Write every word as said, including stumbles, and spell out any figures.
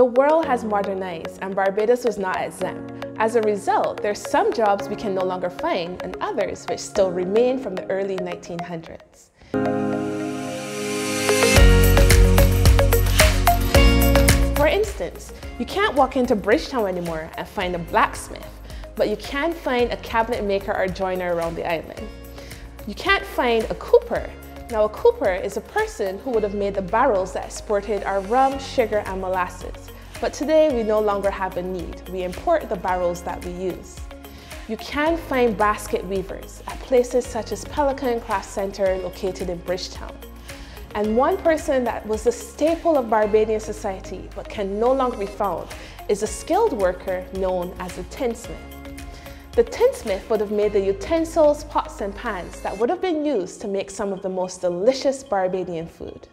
The world has modernized and Barbados was not exempt. As a result, there are some jobs we can no longer find and others which still remain from the early nineteen hundreds. For instance, you can't walk into Bridgetown anymore and find a blacksmith, but you can find a cabinet maker or joiner around the island. You can't find a cooper. Now, a cooper is a person who would have made the barrels that exported our rum, sugar, and molasses. But today, we no longer have a need. We import the barrels that we use. You can find basket weavers at places such as Pelican Craft Centre located in Bridgetown. And one person that was the staple of Barbadian society but can no longer be found is a skilled worker known as a tinsmith. The tinsmith would have made the utensils, pots and pans that would have been used to make some of the most delicious Barbadian food.